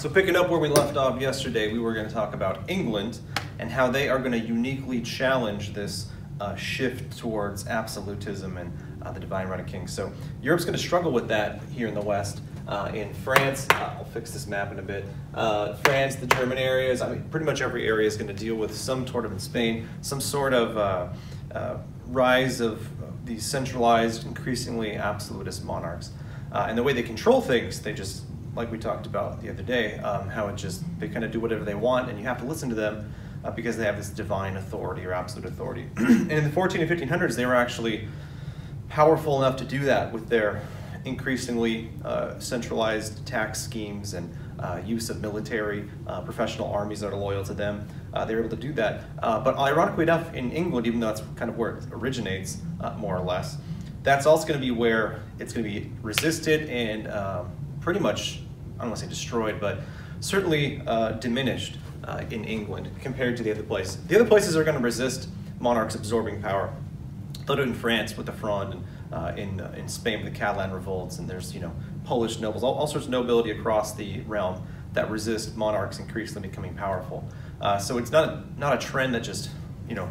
So picking up where we left off yesterday, we were going to talk about England and how they are going to uniquely challenge this shift towards absolutism and the divine right of kings. So Europe's going to struggle with that here in the West. In France, I'll fix this map in a bit, France, the German areas, I mean, pretty much every area is going to deal with some sort of, in Spain, some sort of rise of these centralized, increasingly absolutist monarchs. And the way they control things, they just, like we talked about the other day, how it just, they kind of do whatever they want and you have to listen to them because they have this divine authority or absolute authority. And in the 1400s and 1500s, they were actually powerful enough to do that with their increasingly centralized tax schemes and use of military, professional armies that are loyal to them. They were able to do that. But ironically enough, in England, even though that's kind of where it originates, more or less, that's also going to be where it's going to be resisted and pretty much, I don't want to say destroyed, but certainly diminished in England compared to the other places. The other places are going to resist monarchs absorbing power. They'll do it in France with the Fronde, and in Spain with the Catalan revolts, and there's, you know, Polish nobles, all sorts of nobility across the realm that resist monarchs increasingly becoming powerful. So it's not a trend that just, you know,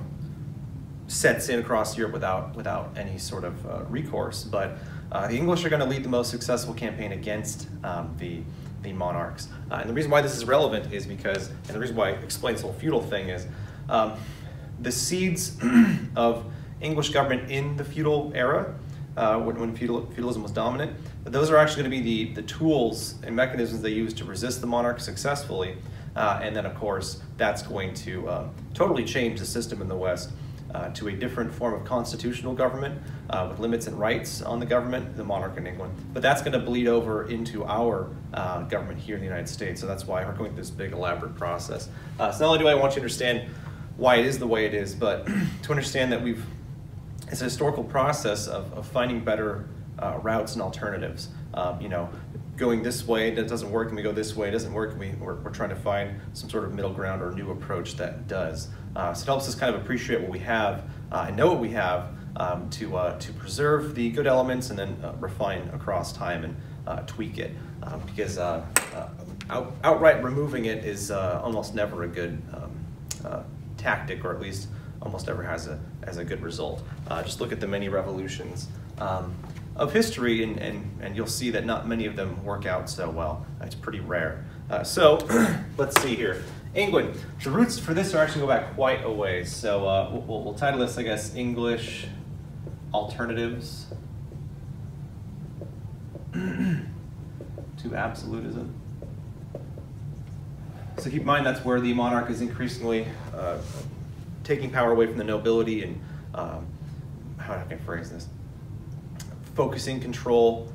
sets in across Europe without any sort of recourse. But the English are going to lead the most successful campaign against the monarchs. And the reason why this is relevant is because, and the reason why it explains the whole feudal thing is, the seeds of English government in the feudal era, when feudalism was dominant, but those are actually going to be the tools and mechanisms they use to resist the monarch successfully. And then, of course, that's going to totally change the system in the West to a different form of constitutional government with limits and rights on the government, the monarch in England. But that's going to bleed over into our government here in the United States. So that's why we're going through this big, elaborate process. So not only do I want you to understand why it is the way it is, but to understand that it's a historical process of finding better routes and alternatives. You know, going this way, that doesn't work, and we go this way, it doesn't work, and we're trying to find some sort of middle ground or new approach that does. So it helps us kind of appreciate what we have and know what we have to preserve the good elements and then refine across time and tweak it. Because outright removing it is almost never a good tactic, or at least almost never has as a good result. Just look at the many revolutions of history and you'll see that not many of them work out so well. It's pretty rare. So let's see here. England. The roots for this are actually go back quite a ways. So we'll title this, I guess, English Alternatives to Absolutism. So keep in mind that's where the monarch is increasingly taking power away from the nobility and, how do I phrase this, focusing control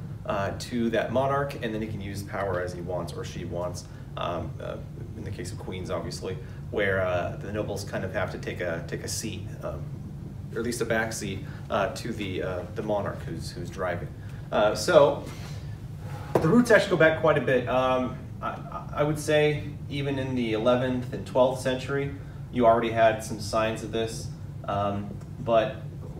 to that monarch, and then he can use power as he wants or she wants, in the case of queens, obviously, where the nobles kind of have to take a seat, or at least a back seat, to the monarch who's driving. So the roots actually go back quite a bit. I would say even in the 11th and 12th century, you already had some signs of this, but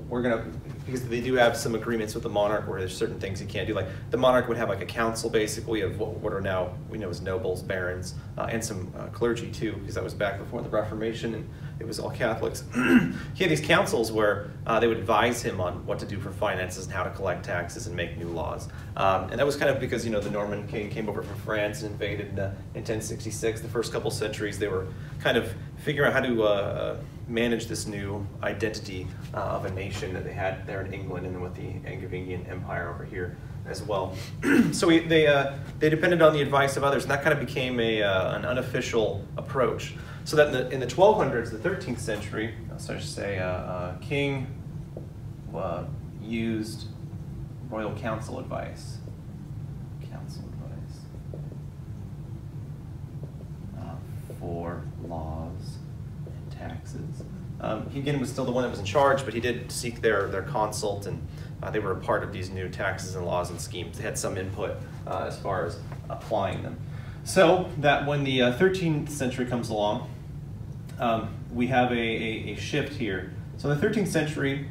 we're gonna, because they do have some agreements with the monarch where there's certain things he can't do. Like the monarch would have like a council basically of what are now we know as nobles, barons, and some clergy too, because that was back before the Reformation and it was all Catholics. He had these councils where they would advise him on what to do for finances and how to collect taxes and make new laws. And that was kind of because, you know, the Norman king came over from France and invaded in 1066. The first couple centuries they were kind of figuring out how to manage this new identity of a nation that they had there in England and with the Angevin Empire over here as well. So they depended on the advice of others, and that kind of became an unofficial approach. So that in the 1200s, the 13th century, so I should say, king used royal council advice. For laws and taxes. He again was still the one that was in charge, but he did seek their consult, and they were a part of these new taxes and laws and schemes. They had some input as far as applying them. So that when the 13th century comes along, we have a shift here. So in the 13th century,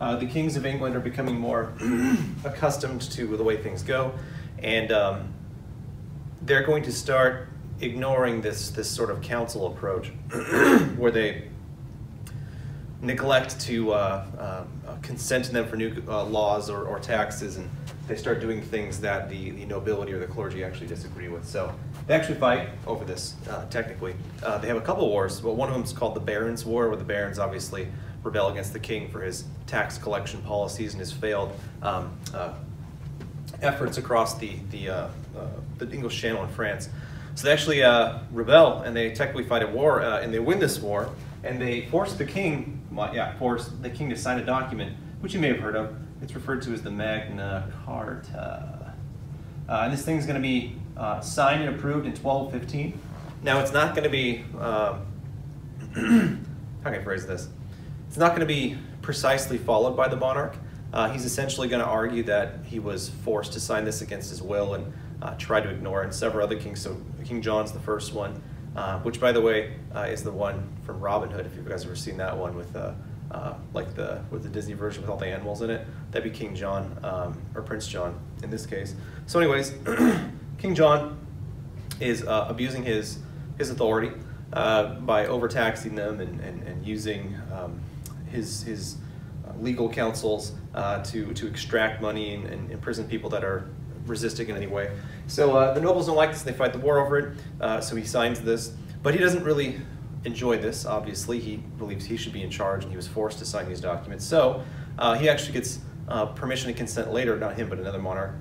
the kings of England are becoming more accustomed to the way things go, and they're going to start ignoring this sort of council approach where they neglect to consent to them for new laws or taxes, and they start doing things that the nobility or the clergy actually disagree with. So they actually fight over this, technically. They have a couple wars, but one of them is called the Barons' War, where the barons obviously rebel against the king for his tax collection policies and his failed efforts across the English Channel in France. So they actually rebel, and they technically fight a war, and they win this war, and they force the king, to sign a document, which you may have heard of. It's referred to as the Magna Carta. And this thing's gonna be signed and approved in 1215. Now it's not gonna be, how can I phrase this? It's not gonna be precisely followed by the monarch. He's essentially gonna argue that he was forced to sign this against his will and tried to ignore it, and several other kings, so King John's the first one, which by the way, is the one from Robin Hood, if you guys have ever seen that one with the Disney version with all the animals in it. That'd be King John, or Prince John in this case. So anyways, King John is abusing his authority by overtaxing them and using his legal counsels to extract money and imprison people that are resisting in any way. So the nobles don't like this, and they fight the war over it, so he signs this, but he doesn't really enjoy this, obviously. He believes he should be in charge, and he was forced to sign these documents. So he actually gets permission and consent later, not him, but another monarch.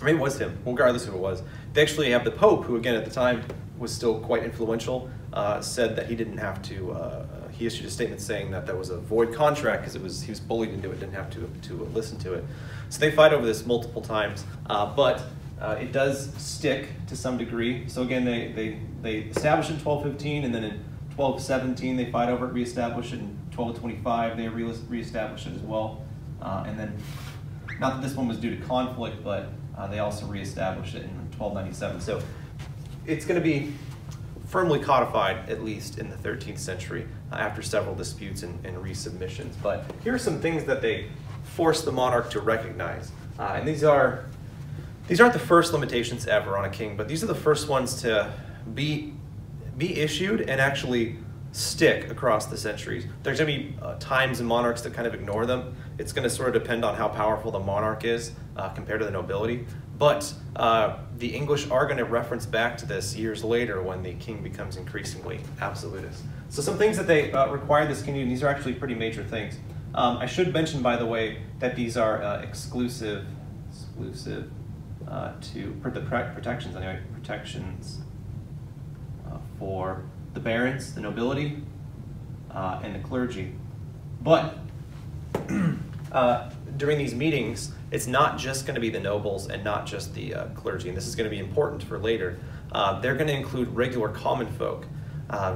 Or maybe it was him, regardless who it was. They actually have the Pope, who again at the time was still quite influential, said that he didn't have to, he issued a statement saying that that was a void contract because he was bullied into it, didn't have to listen to it. So they fight over this multiple times, but it does stick to some degree. So again, they establish in 1215, and then in 1217 they fight over it, reestablish it. In 1225 they reestablish it as well. And then, not that this one was due to conflict, but they also reestablish it in 1297. So it's going to be firmly codified, at least in the 13th century, after several disputes and resubmissions. But here are some things that they force the monarch to recognize, and these aren't the first limitations ever on a king, but these are the first ones to be issued and actually stick across the centuries. There's gonna be times and monarchs that kind of ignore them. It's gonna sort of depend on how powerful the monarch is compared to the nobility. But the English are gonna reference back to this years later when the king becomes increasingly absolutist. So some things that they require this king to do, and these are actually pretty major things. I should mention, by the way, that these are exclusive to the protections for the barons, the nobility, and the clergy. But during these meetings, it's not just going to be the nobles and not just the clergy, and this is going to be important for later. They're going to include regular common folk.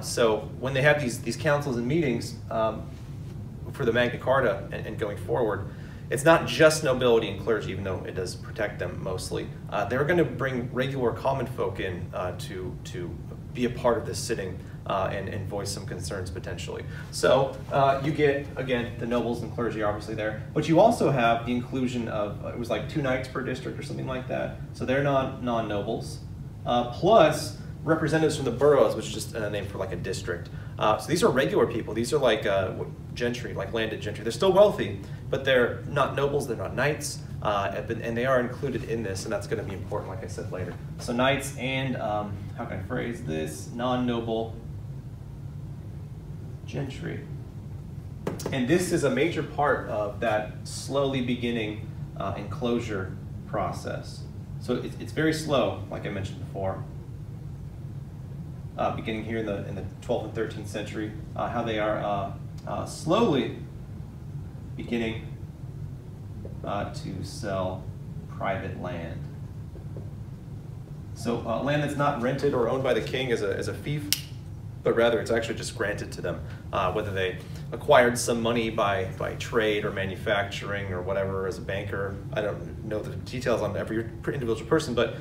So when they have these councils and meetings for the Magna Carta and going forward, it's not just nobility and clergy, even though it does protect them mostly. They're going to bring regular common folk in to be a part of this sitting and voice some concerns potentially. So you get, again, the nobles and clergy obviously there, but you also have the inclusion of, it was like 2 knights per district or something like that. So they're non-nobles, plus representatives from the boroughs, which is just a name for like a district. So these are regular people. These are like gentry, like landed gentry. They're still wealthy, but they're not nobles, they're not knights, and they are included in this, and that's gonna be important, like I said later. So knights and, how can I phrase this, non-noble gentry. And this is a major part of that slowly beginning enclosure process. So it's very slow, like I mentioned before. Beginning here in the 12th and 13th century, how they are slowly beginning to sell private land. So land that's not rented or owned by the king as a fief, but rather it's actually just granted to them, whether they acquired some money by trade or manufacturing or whatever as a banker. I don't know the details on every individual person, but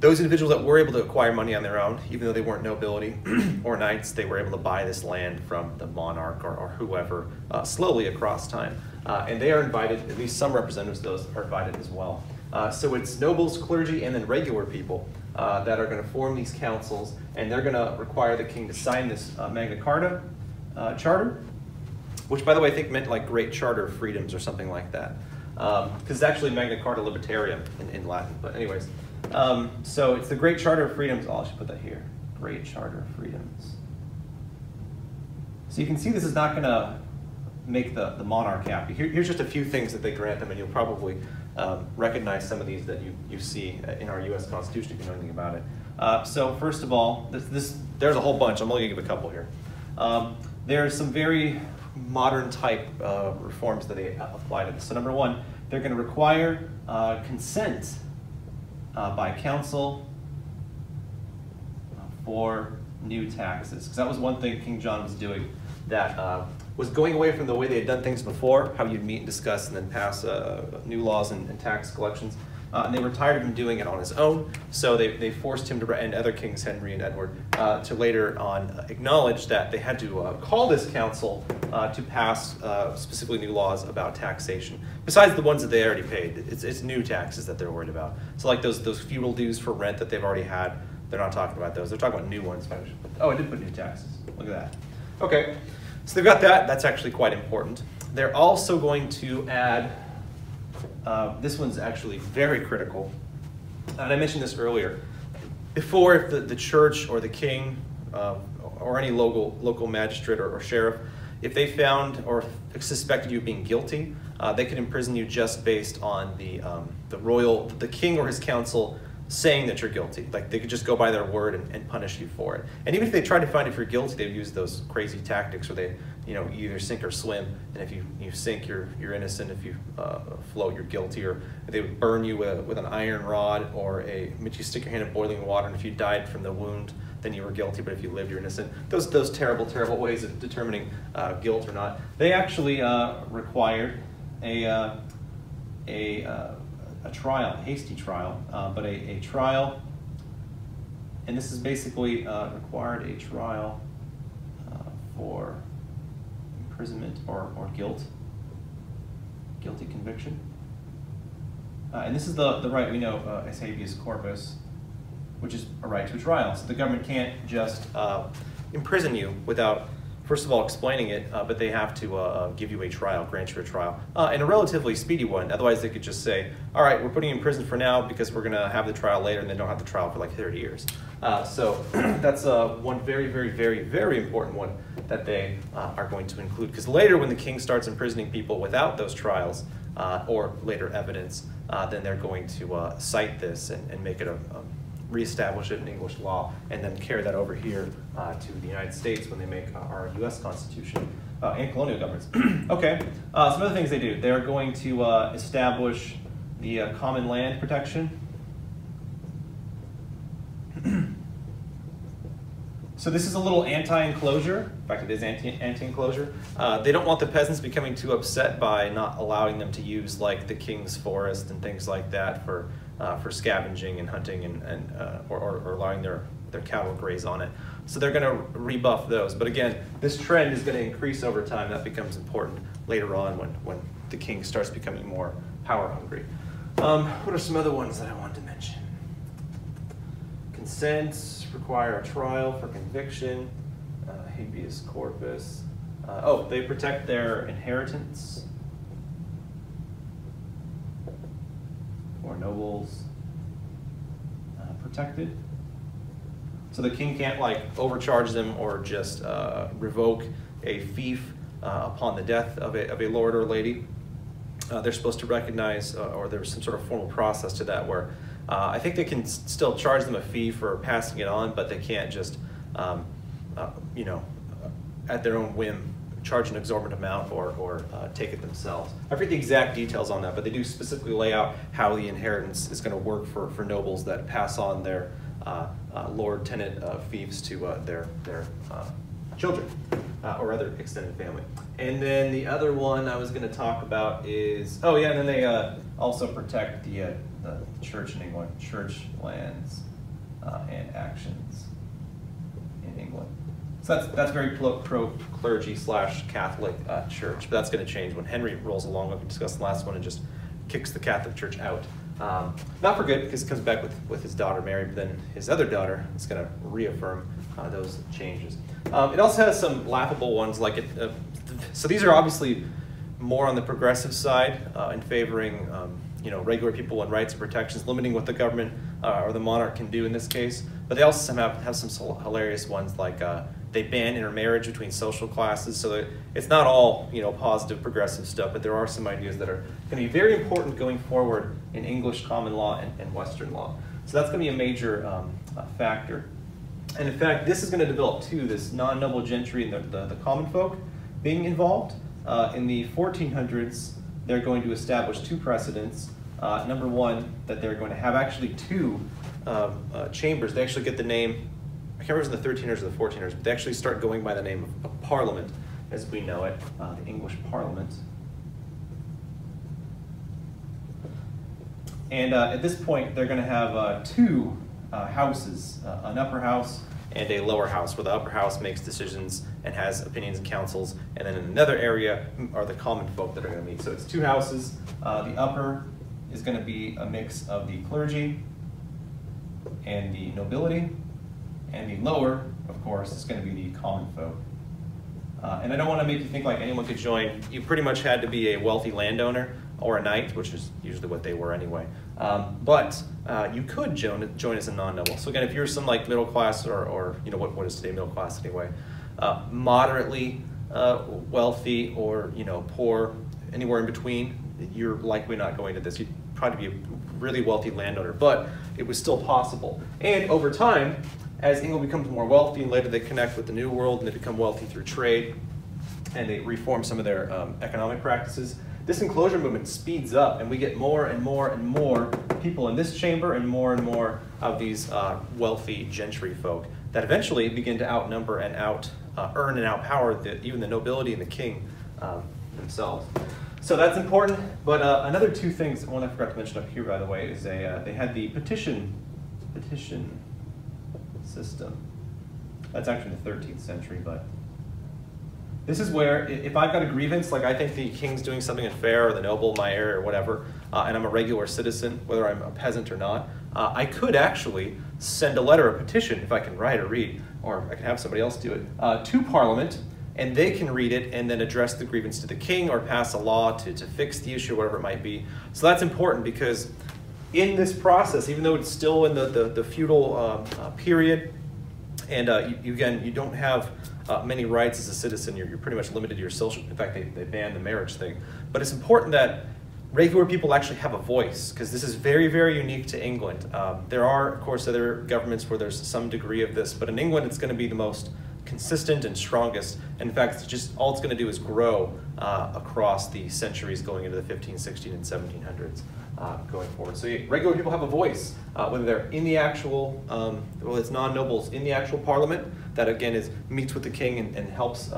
those individuals that were able to acquire money on their own, even though they weren't nobility or knights, they were able to buy this land from the monarch or whoever slowly across time. And they are invited, at least some representatives of those are invited as well. So it's nobles, clergy, and then regular people. that are going to form these councils, and they're going to require the king to sign this Magna Carta charter, which, by the way, I think meant like Great Charter of Freedoms or something like that, because it's actually Magna Carta Libertaria in Latin. But anyways, so it's the Great Charter of Freedoms. Oh, I should put that here. Great Charter of Freedoms. So you can see this is not going to make the monarch happy. Here's just a few things that they grant them, and you'll probably recognize some of these that you see in our U.S. Constitution if you know anything about it. So first of all, there's a whole bunch. I'm only going to give a couple here. There's some very modern type reforms that they apply to this. So number one, they're going to require consent by council for new taxes, because that was one thing King John was doing that was going away from the way they had done things before, how you'd meet and discuss and then pass new laws and tax collections. And they were tired of him doing it on his own, so they forced him to, and other kings, Henry and Edward, to later on acknowledge that they had to call this council to pass specifically new laws about taxation, besides the ones that they already paid. It's new taxes that they're worried about. So like those feudal dues for rent that they've already had, they're not talking about those. They're talking about new ones. Oh, I did put new taxes. Look at that. Okay. So they've got that. That's actually quite important. They're also going to add, this one's actually very critical. And I mentioned this earlier. Before, if the church or the king or any local magistrate or sheriff, if they found or suspected you of being guilty, they could imprison you just based on the king or his council saying that you're guilty. Like, they could just go by their word and punish you for it. And even if they tried to find if you're guilty, they would use those crazy tactics where they, you either sink or swim. And if you sink, you're innocent. If you float, you're guilty. Or they would burn you with an iron rod, or you stick your hand in boiling water, and if you died from the wound, then you were guilty. But if you lived, you're innocent. Those terrible, terrible ways of determining guilt or not. They actually required a trial, a hasty trial, but a trial, and this is basically required a trial for imprisonment or guilt, guilty conviction. And this is the right we know as habeas corpus, which is a right to a trial. So the government can't just imprison you without, first of all, explaining it, but they have to give you a trial, grant you a trial, and a relatively speedy one. Otherwise, they could just say, all right, we're putting you in prison for now because we're going to have the trial later, and they don't have the trial for like 30 years. So that's one very, very, very, very important one that they are going to include. Because later, when the king starts imprisoning people without those trials or later evidence, then they're going to cite this and make it reestablish it in English law, and then carry that over here to the United States when they make our U.S. Constitution and colonial governments. Okay, some other things they do. They're going to establish the common land protection. So this is a little anti-enclosure. In fact, it is anti-enclosure. They don't want the peasants becoming too upset by not allowing them to use like the king's forest and things like that for scavenging and hunting or allowing their cattle graze on it. So they're going to rebuff those. But again, this trend is going to increase over time. That becomes important later on when the king starts becoming more power hungry. What are some other ones that I wanted to mention? Consent, require a trial for conviction, habeas corpus. Oh, they protect their inheritance. Or nobles protected. So the king can't like overcharge them or just revoke a fief upon the death of a lord or lady. They're supposed to recognize, or there's some sort of formal process to that where I think they can still charge them a fee for passing it on, but they can't just, at their own whim, charge an exorbitant amount or take it themselves. I forget the exact details on that, but they do specifically lay out how the inheritance is going to work for nobles that pass on their lord-tenant fiefs to their children or other extended family. And then the other one I was going to talk about is, oh yeah, and then they also protect the church in England, church lands and actions in England. So that's very pro-clergy / Catholic church, but that's going to change when Henry rolls along, like we discussed in the last one, and just kicks the Catholic Church out Not for good, because he comes back with his daughter Mary, but then his other daughter is going to reaffirm those changes. It also has some laughable ones, like it, so these are obviously more on the progressive side in favoring regular people and rights and protections, limiting what the government or the monarch can do in this case. But they also have some hilarious ones, like they ban intermarriage between social classes. So that it's not all positive progressive stuff, but there are some ideas that are going to be very important going forward in English common law and Western law. So that's going to be a major factor. And in fact, this is going to develop too, this non-noble gentry and the common folk being involved. In the 1400s, they're going to establish two precedents. Number one, that they're going to have actually two chambers. They actually get the name, I can't remember if it was in the 1300s or the 1400s, but they actually start going by the name of Parliament as we know it, the English Parliament. And at this point, they're going to have two houses, an upper house and a lower house, where the upper house makes decisions and has opinions and councils, and then in another area are the common folk that are going to meet. So it's two houses. The upper is going to be a mix of the clergy and the nobility, and the lower, of course, is going to be the common folk. And I don't want to make you think like anyone could join. You pretty much had to be a wealthy landowner or a knight, which is usually what they were anyway. But you could join as a non-noble. So again, if you're some like middle class or what is today middle class anyway, moderately wealthy or poor, anywhere in between, you're likely not going to this. You'd probably be a really wealthy landowner, but it was still possible. And over time, as England becomes more wealthy and later they connect with the New World and they become wealthy through trade and they reform some of their economic practices, this enclosure movement speeds up and we get more and more and more people in this chamber and more of these wealthy gentry folk that eventually begin to outnumber and out earn and outpower even the nobility and the king themselves. So that's important, but another two things, one I forgot to mention up here by the way, is they had the petition system. That's actually the 13th century, but this is where, if I've got a grievance, like I think the king's doing something unfair, or the noble, my heir, or whatever, and I'm a regular citizen, whether I'm a peasant or not, I could actually send a letter, a petition, if I can write or read, or I can have somebody else do it, to Parliament, and they can read it and then address the grievance to the king or pass a law to fix the issue, whatever it might be. So that's important because in this process, even though it's still in the feudal period, and you don't have many rights as a citizen, you're pretty much limited to your social, in fact, they ban the marriage thing. But it's important that regular people actually have a voice, because this is very, very unique to England. There are, of course, other governments where there's some degree of this, but in England, it's gonna be the most consistent and strongest. And in fact, it's just all it's gonna do is grow across the centuries going into the 15, 16, and 1700s. Going forward. So yeah, regular people have a voice, whether they're in the actual, well, it's non-nobles in the actual parliament that again meets with the king and helps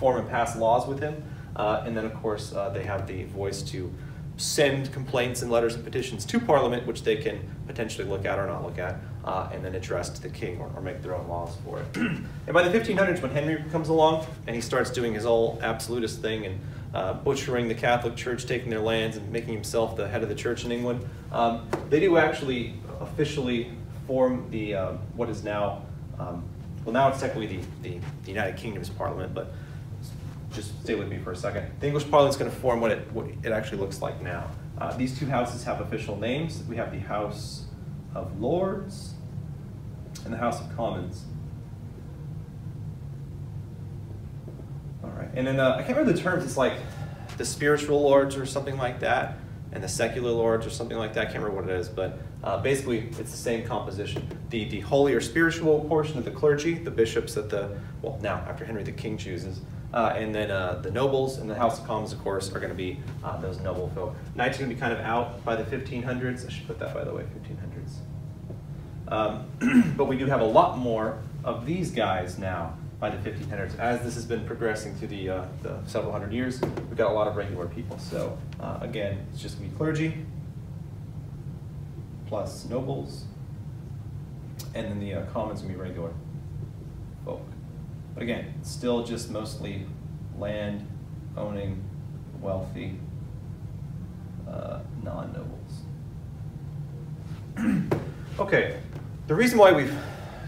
form and pass laws with him. And then of course, they have the voice to send complaints and letters and petitions to parliament, which they can potentially look at or not look at, and then address to the king or make their own laws for it. And by the 1500s, when Henry comes along and he starts doing his whole absolutist thing and butchering the Catholic Church, taking their lands, and making himself the head of the church in England. They do actually officially form the, what is now, well now it's technically the United Kingdom's Parliament, but just stay with me for a second. The English Parliament's going to form what it actually looks like now. These two houses have official names. We have the House of Lords and the House of Commons. And then I can't remember the terms, it's like the spiritual lords or something like that, and the secular lords or something like that, I can't remember what it is, but basically it's the same composition. The holy or spiritual portion of the clergy, the bishops that the, well now after Henry the king chooses, and then the nobles and the House of Commons of course are going to be those noble folk. Knights are going to be kind of out by the 1500s, I should put that by the way, 1500s. But we do have a lot more of these guys now. By the 1500s, as this has been progressing through the several hundred years, we've got a lot of regular people. So again, it's just gonna be clergy plus nobles, and then the commons gonna be regular folk. But again, it's still just mostly land owning, wealthy non-nobles. Okay, the reason why we've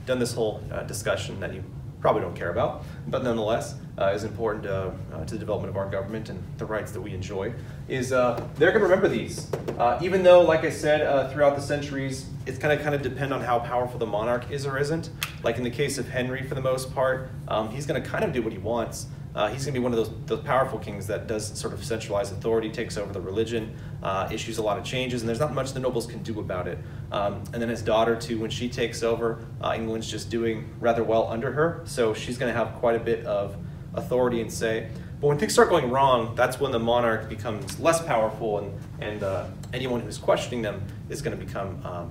done this whole discussion that you probably don't care about, but nonetheless is important to the development of our government and the rights that we enjoy, is they're going to remember these. Even though, like I said, throughout the centuries, it's going to kind of depend on how powerful the monarch is or isn't. Like in the case of Henry, for the most part, he's going to kind of do what he wants. He's going to be one of those powerful kings that does sort of centralized authority, takes over the religion, issues a lot of changes, and there's not much the nobles can do about it. And then his daughter, too, when she takes over, England's just doing rather well under her, so she's going to have quite a bit of authority and say. But when things start going wrong, that's when the monarch becomes less powerful, and anyone who's questioning them is going to become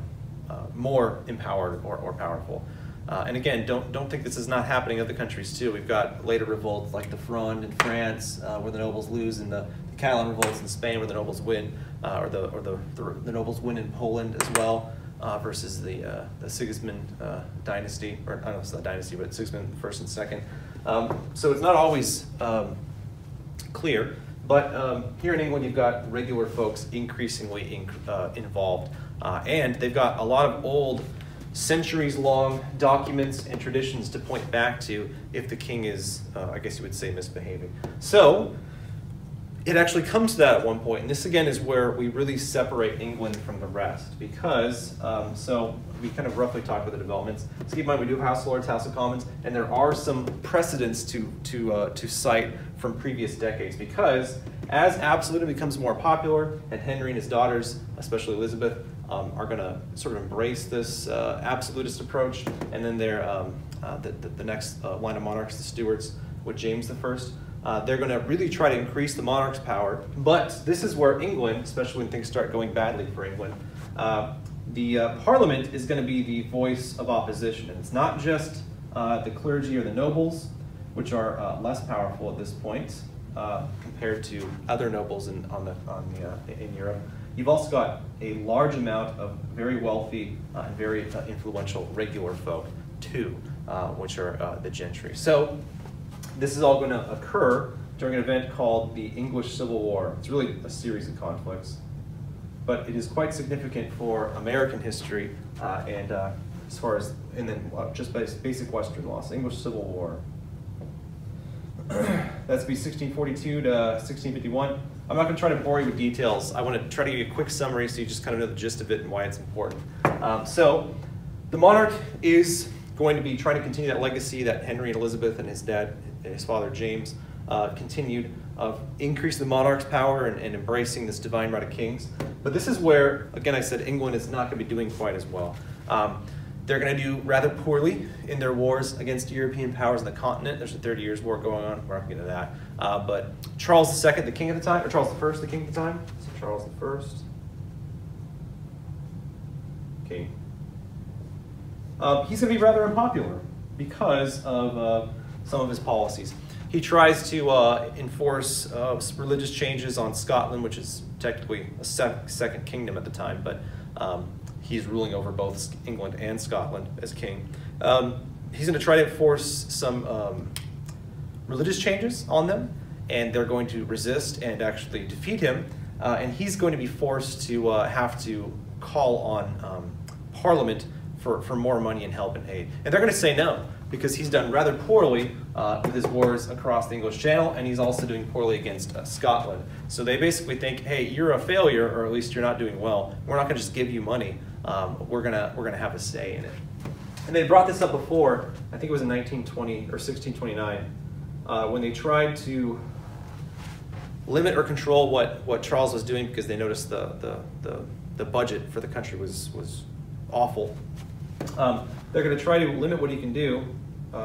more empowered or powerful. And again, don't think this is not happening in other countries too. We've got later revolts like the Fronde in France, where the nobles lose, and the Catalan revolts in Spain, where the nobles win, or the nobles win in Poland as well, versus the Sigismund dynasty, or I don't know if it's not dynasty, but Sigismund I and II. So it's not always clear, but here in England, you've got regular folks increasingly involved, and they've got a lot of old, centuries-long documents and traditions to point back to if the king is, I guess you would say, misbehaving. So it actually comes to that at one point, and this again is where we really separate England from the rest, because so we kind of roughly talked about the developments. So keep in mind we do have House of Lords, House of Commons, and there are some precedents to cite from previous decades, because as absolutism becomes more popular, and Henry and his daughters, especially Elizabeth, are going to sort of embrace this absolutist approach, and then the next line of monarchs, the Stuarts, with James I, they're going to really try to increase the monarch's power. But this is where England, especially when things start going badly for England, the Parliament is going to be the voice of opposition, and it's not just the clergy or the nobles, which are less powerful at this point compared to other nobles in Europe. You've also got a large amount of very wealthy and very influential regular folk, too, which are the gentry. So this is all going to occur during an event called the English Civil War. It's really a series of conflicts, but it is quite significant for American history and as far as, and then just basic Western laws. English Civil War. That's be 1642 to 1651. I'm not going to try to bore you with details. I want to try to give you a quick summary so you just kind of know the gist of it and why it's important. So the monarch is going to be trying to continue that legacy that Henry and Elizabeth and his dad and his father James continued of increasing the monarch's power and embracing this divine right of kings. But this is where, again, I said England is not going to be doing quite as well. They're going to do rather poorly in their wars against European powers on the continent. There's a 30 Years' War going on. We're not going to get into that. But Charles II, the king at the time, or Charles I, the king at the time. So Charles I, king. He's going to be rather unpopular because of some of his policies. He tries to enforce religious changes on Scotland, which is technically a second kingdom at the time, but he's ruling over both England and Scotland as king. He's going to try to enforce some religious changes on them, and they're going to resist and actually defeat him. And he's going to be forced to have to call on Parliament for more money and help and aid. And they're going to say no, because he's done rather poorly with his wars across the English Channel, and he's also doing poorly against Scotland. So they basically think, hey, you're a failure, or at least you're not doing well. We're not going to just give you money. We're gonna have a say in it. And they brought this up before. I think it was in 1920 or 1629 when they tried to limit or control what Charles was doing, because they noticed the budget for the country was awful. They're going to try to limit what he can do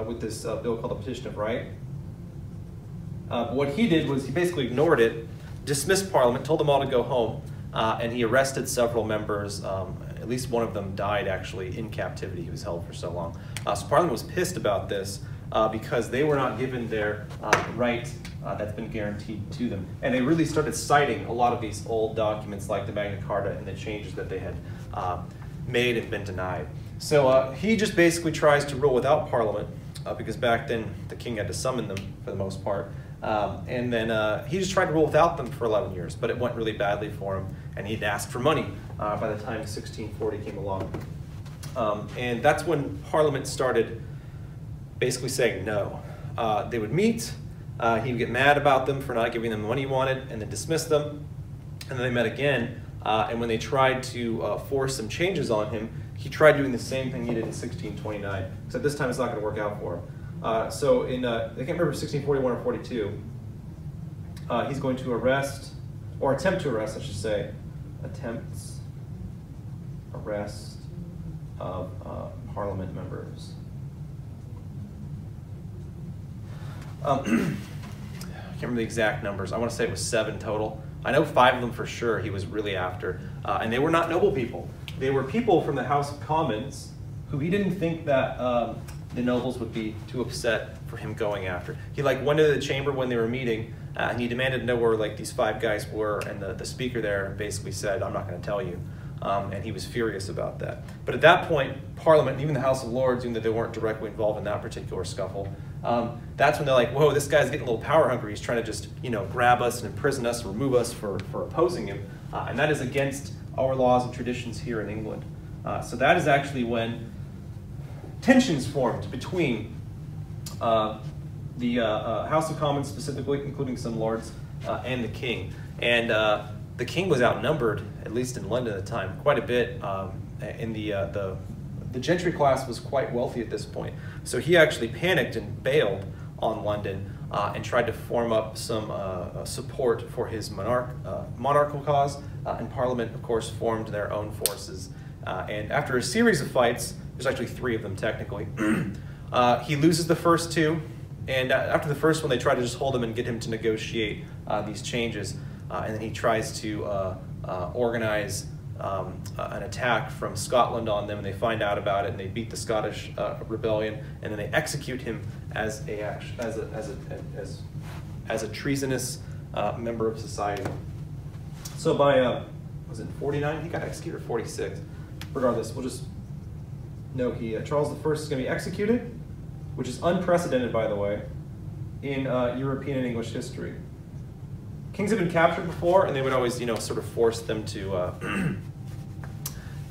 with this bill called the Petition of Right. But what he did was he basically ignored it, dismissed Parliament, told them all to go home. And he arrested several members. At least one of them died, actually, in captivity. He was held for so long. So Parliament was pissed about this because they were not given their right that's been guaranteed to them. And they really started citing a lot of these old documents like the Magna Carta and the changes that they had made and been denied. So he just basically tries to rule without Parliament because back then the king had to summon them for the most part. And then he just tried to rule without them for 11 years, but it went really badly for him, and he'd asked for money by the time 1640 came along. And that's when Parliament started basically saying no. They would meet, he would get mad about them for not giving them the money he wanted, and then dismiss them, and then they met again, and when they tried to force some changes on him, he tried doing the same thing he did in 1629, except this time it's not going to work out for him. So in, I can't remember, 1641 or 42, he's going to arrest, or attempt to arrest, I should say, arrest of Parliament members. I can't remember the exact numbers. I want to say it was 7 total. I know 5 of them for sure he was really after, and they were not noble people. They were people from the House of Commons who he didn't think that the nobles would be too upset for him going after. He like went into the chamber when they were meeting, and he demanded to know where like these 5 guys were, and the speaker there basically said, "I'm not going to tell you," and he was furious about that. But at that point, Parliament, and even the House of Lords, even though they weren't directly involved in that particular scuffle, that's when they're like, "Whoa, this guy's getting a little power hungry. He's trying to just, you know, grab us and imprison us, remove us for opposing him," and that is against our laws and traditions here in England. So that is actually when tensions formed between the House of Commons specifically, including some lords, and the king. And the king was outnumbered, at least in London at the time, quite a bit. In the gentry class was quite wealthy at this point. So he actually panicked and bailed on London and tried to form up some support for his monarchical cause. And Parliament, of course, formed their own forces. And after a series of fights, there's actually 3 of them technically, he loses the first 2, and after the first one they try to just hold him and get him to negotiate these changes, and then he tries to organize an attack from Scotland on them, and they find out about it, and they beat the Scottish rebellion, and then they execute him as a treasonous member of society. So by, was it 49? He got executed, or 46. Regardless, we'll just... No, he, Charles I is going to be executed, which is unprecedented, by the way, in European and English history. Kings have been captured before, and they would always, you know, sort of force them to,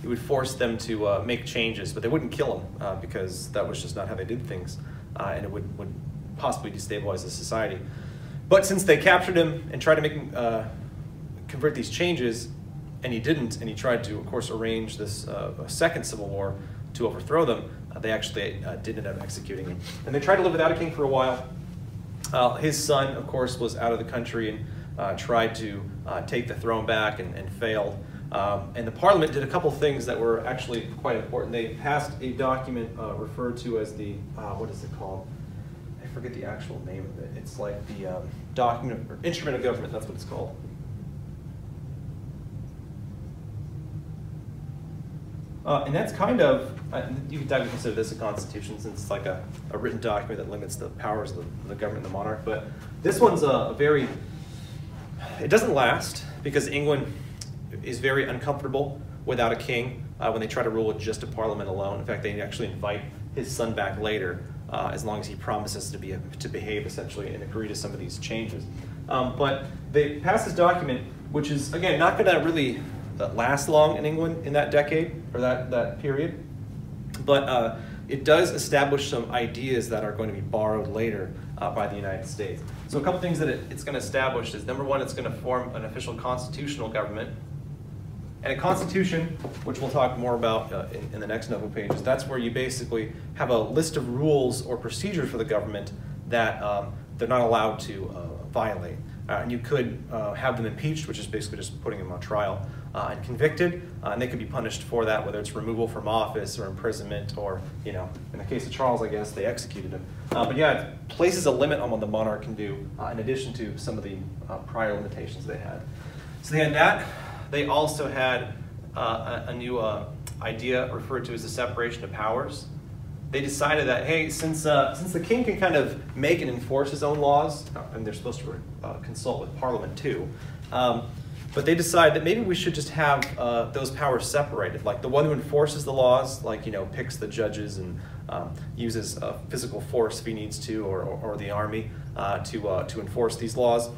he would force them to make changes, but they wouldn't kill him because that was just not how they did things, and it would possibly destabilize the society. But since they captured him and tried to make him convert these changes, and he didn't, and he tried to, of course, arrange this second civil war to overthrow them, they actually did end up executing him. And they tried to live without a king for a while. His son, of course, was out of the country and tried to take the throne back and failed. And the Parliament did a couple things that were actually quite important. They passed a document referred to as the, what is it called? I forget the actual name of it. It's like the document, or Instrument of Government, that's what it's called. And that's kind of, you could technically consider this a constitution, since it's like a written document that limits the powers of the government and the monarch. But this one's a very, it doesn't last because England is very uncomfortable without a king when they try to rule with just a parliament alone. In fact, they actually invite his son back later as long as he promises to behave essentially and agree to some of these changes. But they passed this document, which is, again, not going to really last long in England in that decade or that period, but it does establish some ideas that are going to be borrowed later by the United States. So a couple things that it's going to establish is, number one, it's going to form an official constitutional government, and a constitution, which we'll talk more about in the next couple pages, that's where you basically have a list of rules or procedures for the government that they're not allowed to violate. And you could have them impeached, which is basically just putting them on trial, and convicted, and they could be punished for that, whether it's removal from office or imprisonment, or, you know, in the case of Charles, I guess, they executed him. But yeah, it places a limit on what the monarch can do, in addition to some of the prior limitations they had. So they had that. They also had a new idea referred to as the separation of powers. They decided that, hey, since the king can kind of make and enforce his own laws, and they're supposed to consult with Parliament too, but they decided that maybe we should just have those powers separated. Like the one who enforces the laws, like, you know, picks the judges and uses physical force if he needs to, or the army, to enforce these laws.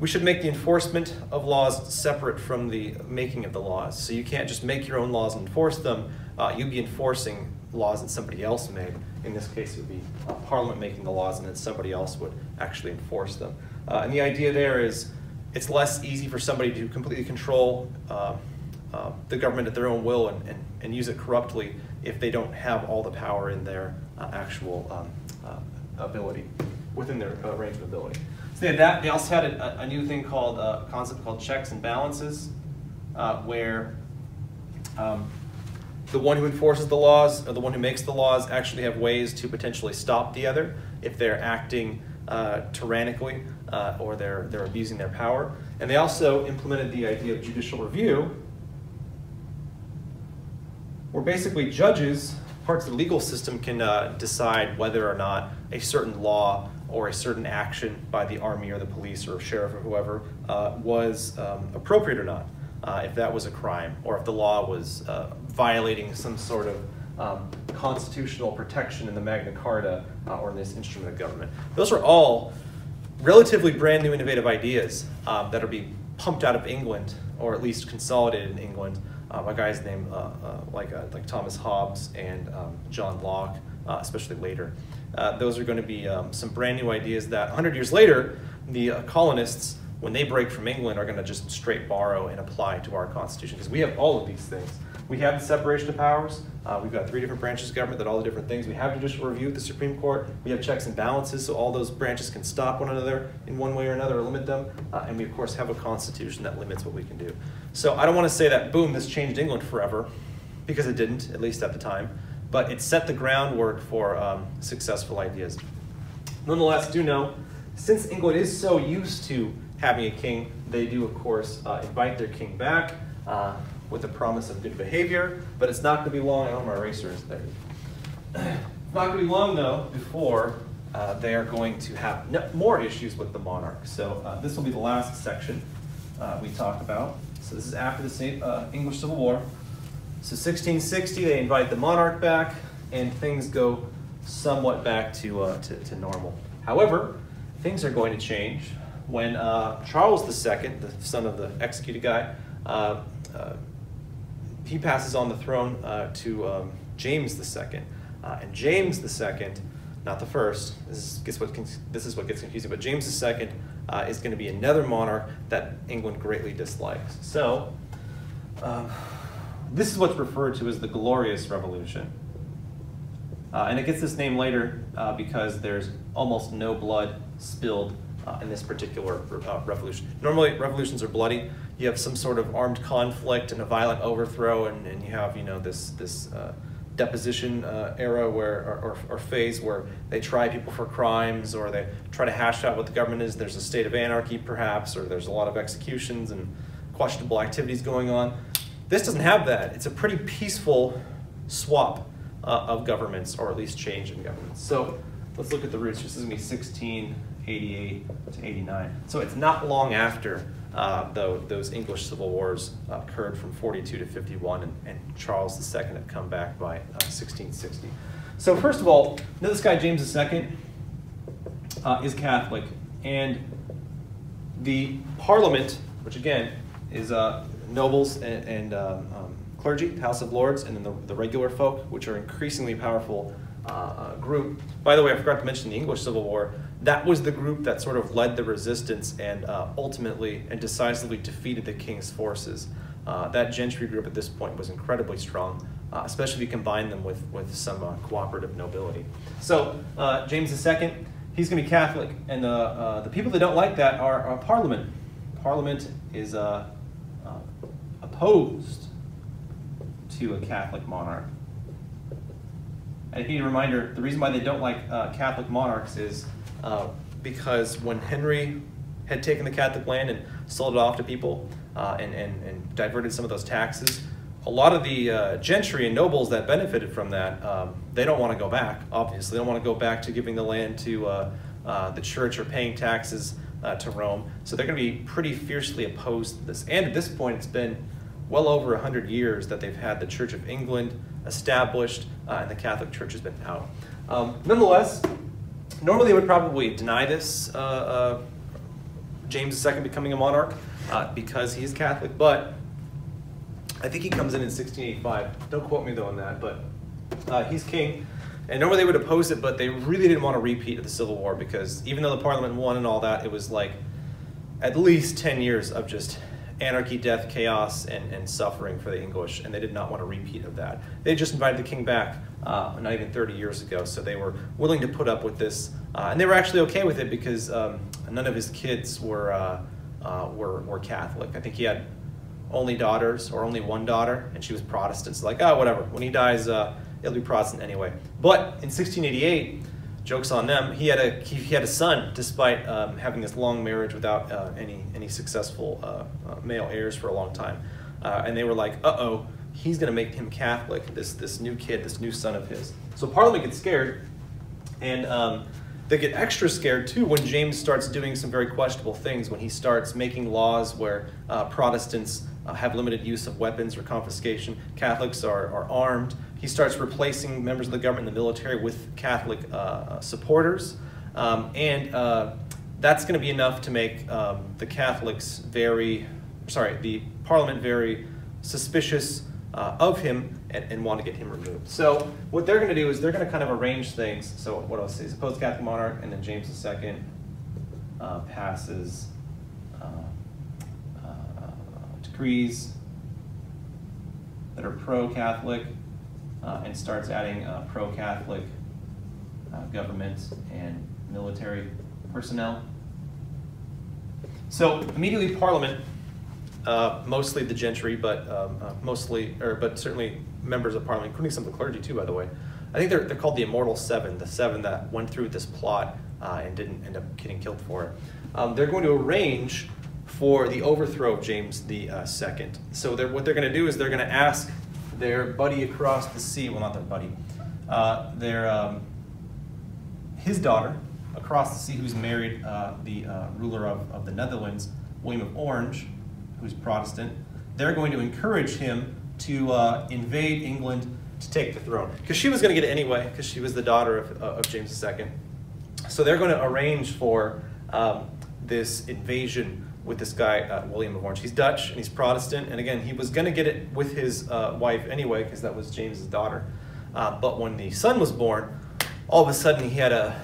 We should make the enforcement of laws separate from the making of the laws. So you can't just make your own laws and enforce them. You'd be enforcing laws that somebody else made. In this case, it would be Parliament making the laws, and then somebody else would actually enforce them. And the idea there is it's less easy for somebody to completely control the government at their own will and use it corruptly if they don't have all the power in their actual ability, within their range of ability. So they had that. They also had a new thing called, a concept called checks and balances, where the one who enforces the laws or the one who makes the laws actually have ways to potentially stop the other if they're acting tyrannically or they're abusing their power. And they also implemented the idea of judicial review, where basically judges, parts of the legal system, can decide whether or not a certain law or a certain action by the army or the police or sheriff or whoever was appropriate or not, if that was a crime, or if the law was violating some sort of constitutional protection in the Magna Carta or in this Instrument of Government. Those are all relatively brand new innovative ideas that are being pumped out of England, or at least consolidated in England, by guys named like Thomas Hobbes and John Locke, especially later. Those are going to be some brand new ideas that 100 years later, the colonists, when they break from England, are going to just straight borrow and apply to our Constitution, because we have all of these things. We have the separation of powers. We've got 3 different branches of government that all the different things. We have judicial review at the Supreme Court. We have checks and balances, so all those branches can stop one another in one way or another, or limit them. And we, of course, have a Constitution that limits what we can do. So I don't want to say that, boom, this changed England forever, because it didn't, at least at the time. But it set the groundwork for successful ideas. Nonetheless, do know, since England is so used to having a king, they do, of course, invite their king back with the promise of good behavior, but it's not going to be long. I don't know, my eraser is there. It's not going to be long, though, before they are going to have more issues with the monarch. So this will be the last section we talk about. So this is after the English Civil War. So 1660, they invite the monarch back, and things go somewhat back to normal. However, things are going to change when Charles II, the son of the executed guy, he passes on the throne to James II. And James II, not the first, this is what gets confusing, but James II is going to be another monarch that England greatly dislikes. So, this is what's referred to as the Glorious Revolution. And it gets this name later because there's almost no blood spilled in this particular revolution. Normally, revolutions are bloody. You have some sort of armed conflict and a violent overthrow, and you have, you know, this deposition era where, or phase where they try people for crimes, or they try to hash out what the government is. There's a state of anarchy, perhaps, or there's a lot of executions and questionable activities going on. This doesn't have that. It's a pretty peaceful swap of governments, or at least change in governments. So let's look at the roots. This is going to be 1688 to 89. So it's not long after those English civil wars occurred from 42 to 51, and Charles II had come back by 1660. So first of all, know this guy James II is Catholic, and the Parliament, which again is nobles and clergy, House of Lords, and then the regular folk, which are increasingly powerful group. By the way, I forgot to mention the English Civil War. That was the group that sort of led the resistance and ultimately and decisively defeated the king's forces. That gentry group at this point was incredibly strong, especially if you combine them with some cooperative nobility. So James II, he's going to be Catholic, and the people that don't like that are Parliament. Parliament is opposed to a Catholic monarch. And if you need a reminder, the reason why they don't like Catholic monarchs is because when Henry had taken the Catholic land and sold it off to people and diverted some of those taxes, a lot of the gentry and nobles that benefited from that, they don't want to go back, obviously. They don't want to go back to giving the land to the church or paying taxes to Rome. So they're going to be pretty fiercely opposed to this. And at this point, it's been well over 100 years that they've had the Church of England established, and the Catholic Church has been out. Nonetheless, Normally, they would probably deny this, James II becoming a monarch, because he's Catholic, but I think he comes in 1685. Don't quote me though on that, but he's king. And normally they would oppose it, but they really didn't want a repeat of the Civil War, because even though the Parliament won and all that, it was like at least 10 years of just anarchy, death, chaos, and suffering for the English, and they did not want a repeat of that. They just invited the king back not even 30 years ago, so they were willing to put up with this. And they were actually okay with it because none of his kids were Catholic. I think he had only daughters, or only one daughter, and she was Protestant. So like, oh, whatever, when he dies, it'll be Protestant anyway. But in 1688, jokes on them, he had a son, despite having this long marriage without any successful male heirs for a long time. And they were like, uh-oh, he's gonna make him Catholic, this new kid, this new son of his. So Parliament gets scared, and they get extra scared too when James starts doing some very questionable things, when he starts making laws where Protestants have limited use of weapons or confiscation, Catholics are armed. He starts replacing members of the government and the military with Catholic supporters. And that's gonna be enough to make the Parliament very suspicious of him and want to get him removed. So what they're gonna do is they're gonna kind of arrange things. So what else is opposed Catholic monarch, and then James II passes decrees that are pro-Catholic, and starts adding pro-Catholic government and military personnel. So immediately Parliament, mostly the gentry, but certainly members of Parliament, including some of the clergy too, by the way. I think they're called the Immortal Seven, the seven that went through with this plot and didn't end up getting killed for it. They're going to arrange for the overthrow of James II. So what they're going to do is they're going to ask their buddy across the sea, well, not their buddy, his daughter across the sea, who's married the ruler of the Netherlands, William of Orange, who's Protestant. They're going to encourage him to invade England to take the throne, because she was going to get it anyway, because she was the daughter of James II. So they're going to arrange for this invasion with this guy, William of Orange. He's Dutch and he's Protestant, and again, he was gonna get it with his wife anyway, because that was James's daughter. But when the son was born, all of a sudden he had a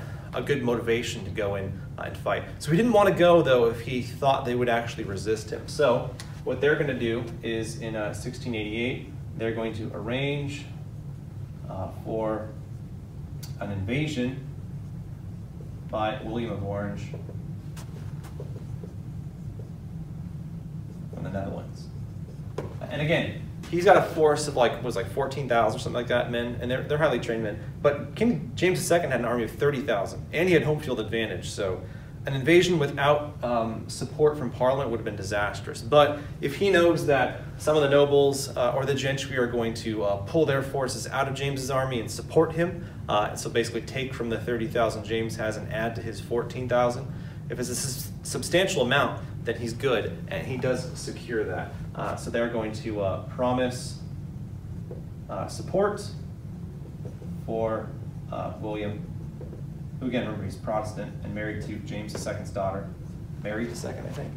good motivation to go in and fight. So he didn't want to go though if he thought they would actually resist him. So what they're gonna do is in 1688, they're going to arrange for an invasion by William of Orange the Netherlands. And again, he's got a force of like, 14,000 or something like that men, and they're highly trained men. But King James II had an army of 30,000, and he had home field advantage. So an invasion without support from Parliament would have been disastrous. But if he knows that some of the nobles or the gentry are going to pull their forces out of James's army and support him, and so basically take from the 30,000 James has and add to his 14,000, if it's a substantial amount, then he's good, and he does secure that. So they're going to promise support for William, who again, remember, he's Protestant and married to James II's daughter, Mary II, I think.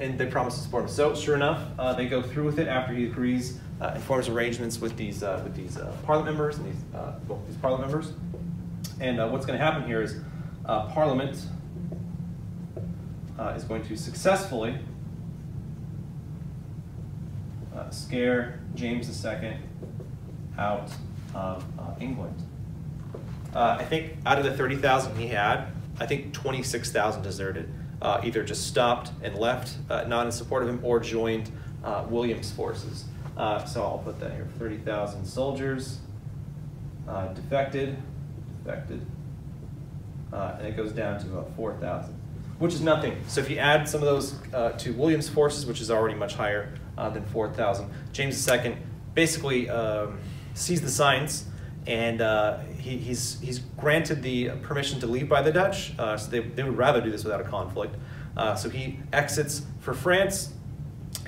And they promise to support him. So sure enough, they go through with it after he agrees and forms arrangements with these Parliament members and these Parliament members. And what's going to happen here is Parliament is going to successfully scare James II out of England. I think out of the 30,000 he had, I think 26,000 deserted, either just stopped and left, not in support of him, or joined William's forces. So I'll put that here, 30,000 soldiers defected, and it goes down to about 4,000. Which is nothing. So if you add some of those to William's forces, which is already much higher than 4,000, James II basically sees the signs, and he's granted the permission to leave by the Dutch, so they would rather do this without a conflict. So he exits for France,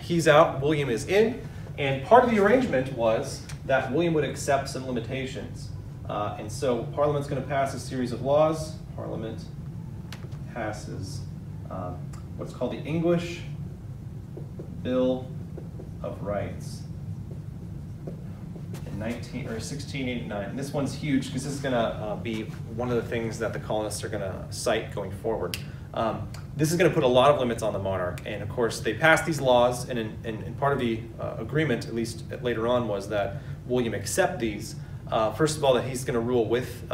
he's out, William is in, and part of the arrangement was that William would accept some limitations. And so Parliament's going to pass a series of laws. Parliament passes what's called the English Bill of Rights in 1689. And this one's huge because this is going to be one of the things that the colonists are going to cite going forward. This is going to put a lot of limits on the monarch, and of course they passed these laws, and in part of the agreement, at least later on, was that William accept these. First of all, that he's going to rule with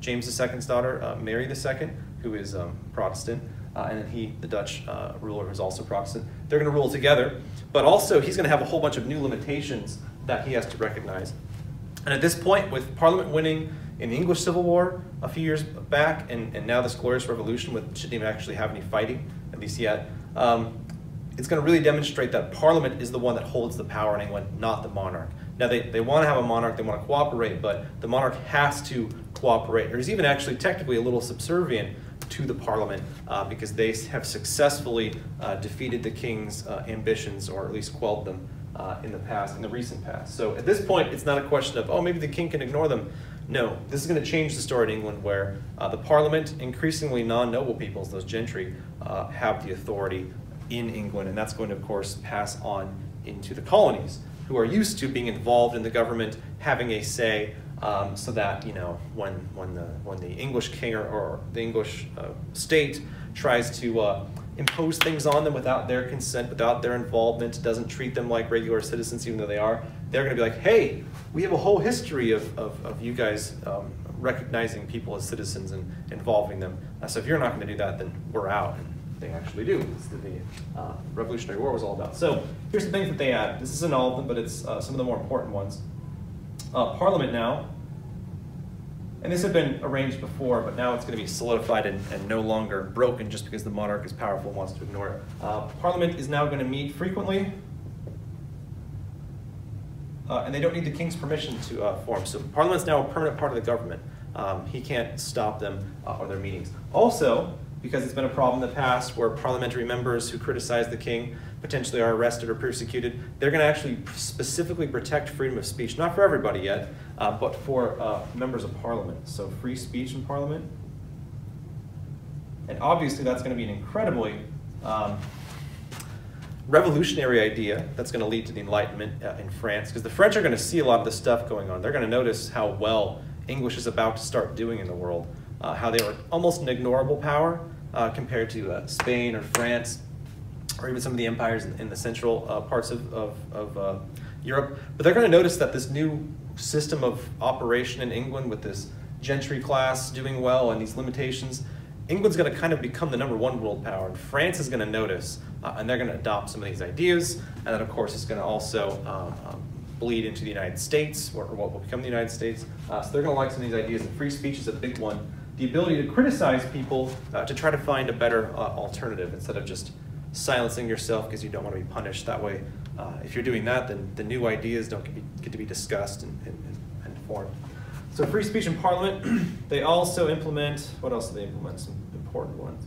James II's daughter, Mary II, who is Protestant, and then he, the Dutch ruler, who's also Protestant. They're going to rule together, but also he's going to have a whole bunch of new limitations that he has to recognize. And at this point, with Parliament winning in the English Civil War a few years back, and now this Glorious Revolution, which didn't even actually have any fighting, at least yet, it's going to really demonstrate that Parliament is the one that holds the power in England, not the monarch. Now they want to have a monarch, they want to cooperate, but the monarch has to cooperate. Or he's even actually technically a little subservient to the Parliament because they have successfully defeated the king's ambitions, or at least quelled them in the past, in the recent past. So at this point, it's not a question of, oh, maybe the king can ignore them. No, this is going to change the story in England, where the Parliament, increasingly non-noble peoples, those gentry, have the authority in England, and that's going to, of course, pass on into the colonies, who are used to being involved in the government, having a say, so that, you know, when the English king or the English state tries to impose things on them without their consent, without their involvement, doesn't treat them like regular citizens, even though they are, they're going to be like, hey, we have a whole history of you guys recognizing people as citizens and involving them. So if you're not going to do that, then we're out. They actually do. This is the Revolutionary War was all about. So here's the things that they add. This isn't all of them, but it's some of the more important ones. Parliament now, and this had been arranged before, but now it's going to be solidified and no longer broken just because the monarch is powerful and wants to ignore it. Parliament is now going to meet frequently, and they don't need the king's permission to form. So Parliament's now a permanent part of the government. He can't stop them or their meetings. Also, because it's been a problem in the past where parliamentary members who criticize the king potentially are arrested or persecuted, they're going to actually specifically protect freedom of speech, not for everybody yet, but for members of Parliament. So free speech in Parliament. And obviously that's going to be an incredibly revolutionary idea that's going to lead to the Enlightenment in France, because the French are going to see a lot of this stuff going on. They're going to notice how well English is about to start doing in the world. How they were almost an ignorable power compared to Spain or France, or even some of the empires in the central parts of Europe. But they're going to notice that this new system of operation in England, with this gentry class doing well and these limitations, England's going to kind of become the #1 world power, and France is going to notice, and they're going to adopt some of these ideas, and that, of course, is going to also bleed into the United States, or what will become the United States. So they're going to like some of these ideas, and free speech is a big one. The ability to criticize people to try to find a better alternative instead of just silencing yourself because you don't want to be punished that way. If you're doing that, then the new ideas don't get to be discussed and formed. So free speech in Parliament. They also implement, what else do they implement? Some important ones.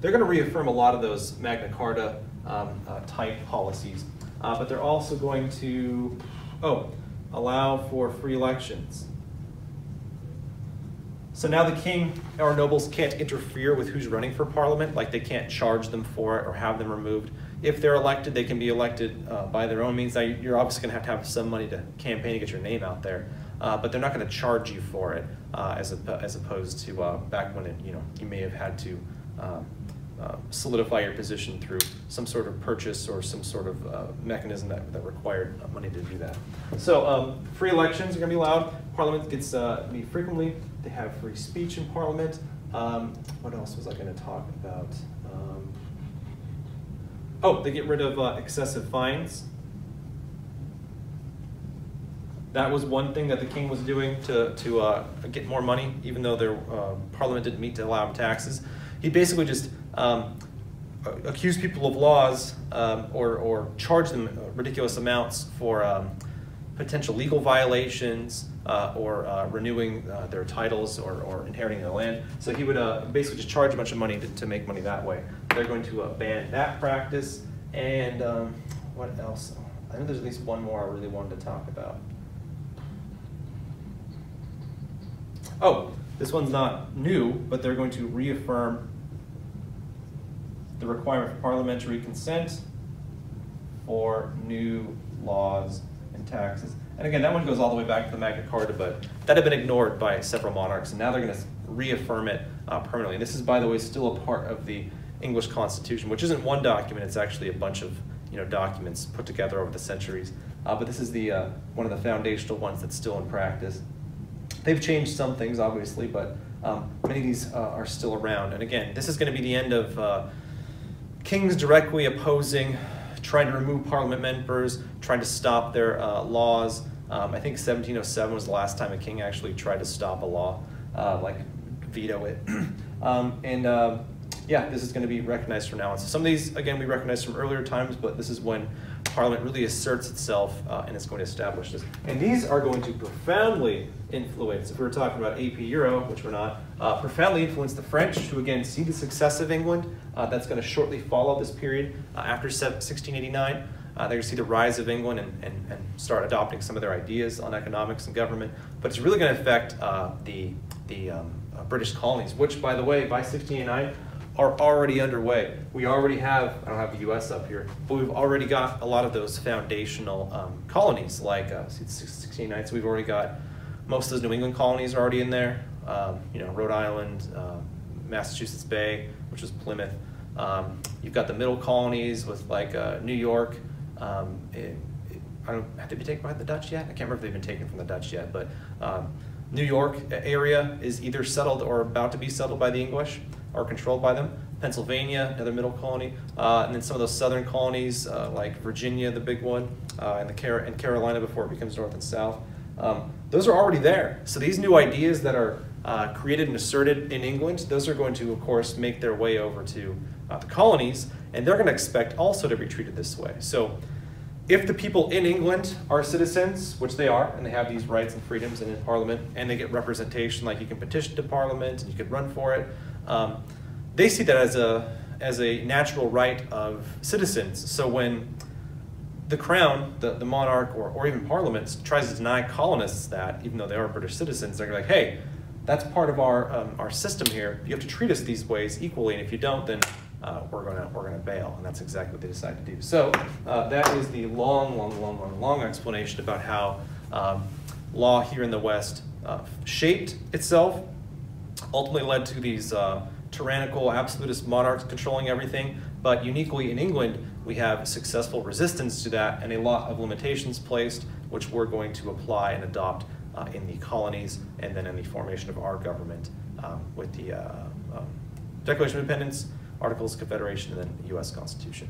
They're going to reaffirm a lot of those Magna Carta type policies, but they're also going to, allow for free elections. So now the king or nobles can't interfere with who's running for Parliament, like they can't charge them for it or have them removed. If they're elected, they can be elected by their own means. Now you're obviously going to have some money to campaign to get your name out there, but they're not going to charge you for it, as opposed to back when you may have had to solidify your position through some sort of purchase or some sort of mechanism that required money to do that. So free elections are going to be allowed. Parliament gets meet frequently. They have free speech in Parliament. What else was I going to talk about? They get rid of excessive fines. That was one thing that the king was doing to get more money, even though their Parliament didn't meet to allow him taxes. He basically just accused people of laws or charged them ridiculous amounts for potential legal violations or renewing their titles or inheriting their land. So he would basically just charge a bunch of money to make money that way. They're going to ban that practice. And what else? I know there's at least one more I really wanted to talk about. oh, this one's not new, but they're going to reaffirm the requirement for parliamentary consent for new laws and taxes. And again, that one goes all the way back to the Magna Carta, but that had been ignored by several monarchs, and now they're going to reaffirm it permanently. And this is, by the way, still a part of the English Constitution, which isn't one document, it's actually a bunch of documents put together over the centuries. But this is the one of the foundational ones that's still in practice. They've changed some things, obviously, but many of these are still around. And again, this is going to be the end of kings directly opposing, trying to remove parliament members, trying to stop their laws. I think 1707 was the last time a king actually tried to stop a law, like veto it. Yeah, this is going to be recognized from now on. So some of these, again, we recognize from earlier times, but this is when Parliament really asserts itself and it's going to establish this. And these are going to profoundly influence, if we were talking about AP Euro, which we're not, profoundly influence the French, who again see the success of England. That's going to shortly follow this period after 1689. They're going to see the rise of England and start adopting some of their ideas on economics and government. But it's really going to affect the British colonies, which, by the way, by 1689, are already underway. We already have, I don't have the US up here, but we've already got a lot of those foundational colonies, like 1689, so we've already got, most of those New England colonies are already in there, Rhode Island, Massachusetts Bay, which was Plymouth. You've got the middle colonies with like New York. Have they been taken by the Dutch yet? I can't remember if they've been taken from the Dutch yet, but New York area is either settled or about to be settled by the English, are controlled by them. Pennsylvania, another middle colony, and then some of those southern colonies like Virginia, the big one, and Carolina before it becomes North and South. Those are already there. So these new ideas that are created and asserted in England, those are going to, of course, make their way over to the colonies, and they're going to expect also to be treated this way. So if the people in England are citizens, which they are, and they have these rights and freedoms and in Parliament, and they get representation, like you can petition to Parliament and you can run for it, they see that as a natural right of citizens. So when the crown, the monarch, or even Parliament tries to deny colonists that, even though they are British citizens, they're like, hey, that's part of our system here. You have to treat us these ways equally, and if you don't, then we're gonna bail. And that's exactly what they decide to do. So that is the long explanation about how law here in the West shaped itself, ultimately led to these tyrannical absolutist monarchs controlling everything. But uniquely in England, we have successful resistance to that and a lot of limitations placed, which we're going to apply and adopt in the colonies and then in the formation of our government with the Declaration of Independence, Articles of Confederation, and then the US Constitution.